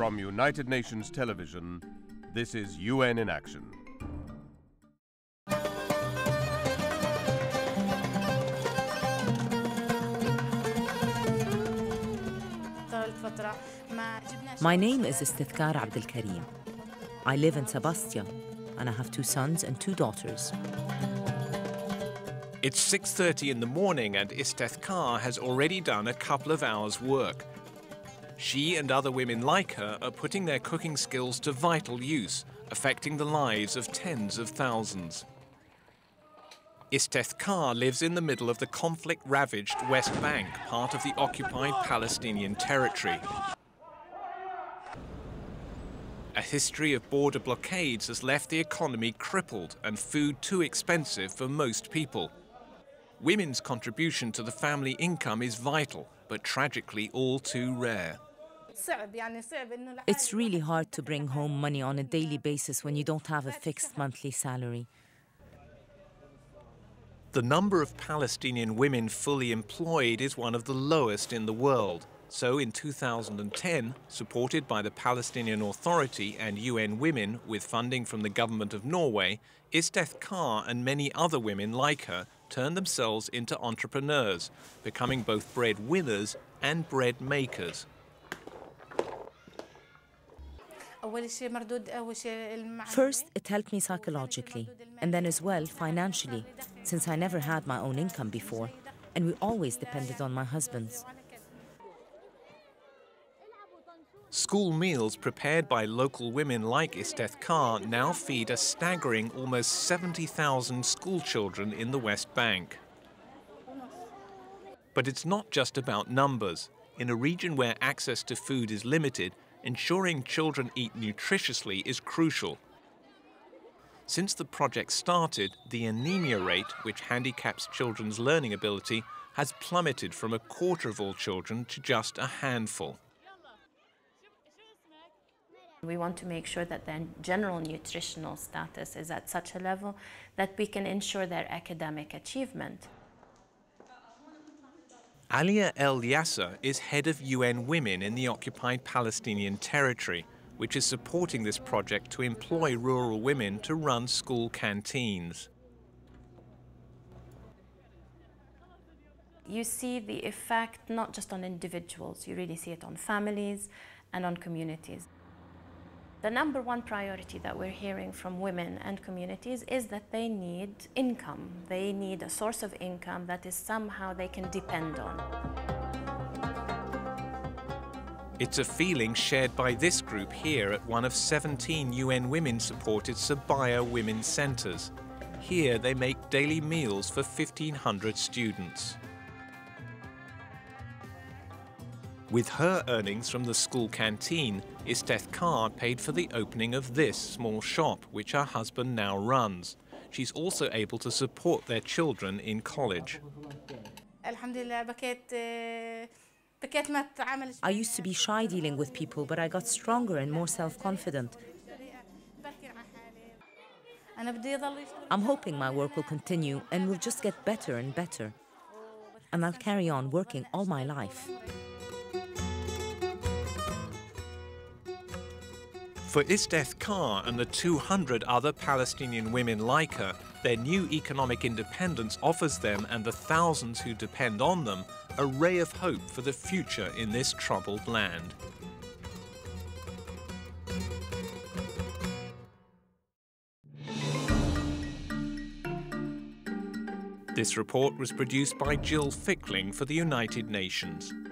From United Nations Television, this is UN in Action. My name is Istathkar Abdelkareem. I live in Sebastia, and I have two sons and two daughters. It's 6:30 in the morning, and Esteth Khan has already done a couple of hours' work. She and other women like her are putting their cooking skills to vital use, affecting the lives of tens of thousands. Esteth Khan lives in the middle of the conflict-ravaged West Bank, part of the occupied Palestinian territory. A history of border blockades has left the economy crippled and food too expensive for most people. Women's contribution to the family income is vital, but tragically all too rare. It's really hard to bring home money on a daily basis when you don't have a fixed monthly salary. The number of Palestinian women fully employed is one of the lowest in the world. So in 2010, supported by the Palestinian Authority and UN Women with funding from the government of Norway, Esteth Khan and many other women like her turned themselves into entrepreneurs, becoming both breadwinners and bread makers. First, it helped me psychologically, and then as well financially, since I never had my own income before, and we always depended on my husband's. School meals prepared by local women like Esteth Khan now feed a staggering almost 70,000 schoolchildren in the West Bank. But it's not just about numbers. In a region where access to food is limited, ensuring children eat nutritiously is crucial. Since the project started, the anemia rate, which handicaps children's learning ability, has plummeted from a quarter of all children to just a handful. We want to make sure that their general nutritional status is at such a level that we can ensure their academic achievement. Alia El Yasser is head of UN Women in the occupied Palestinian territory, which is supporting this project to employ rural women to run school canteens. You see the effect not just on individuals, you really see it on families and on communities. The number one priority that we're hearing from women and communities is that they need income. They need a source of income that is somehow they can depend on. It's a feeling shared by this group here at one of 17 UN women-supported Sabaya women's centers. Here they make daily meals for 1,500 students. With her earnings from the school canteen, Esteth Khan paid for the opening of this small shop, which her husband now runs. She's also able to support their children in college. I used to be shy dealing with people, but I got stronger and more self-confident. I'm hoping my work will continue and will just get better and better. And I'll carry on working all my life. For Esteth Khan and the 200 other Palestinian women like her, their new economic independence offers them and the thousands who depend on them a ray of hope for the future in this troubled land. This report was produced by Jill Fickling for the United Nations.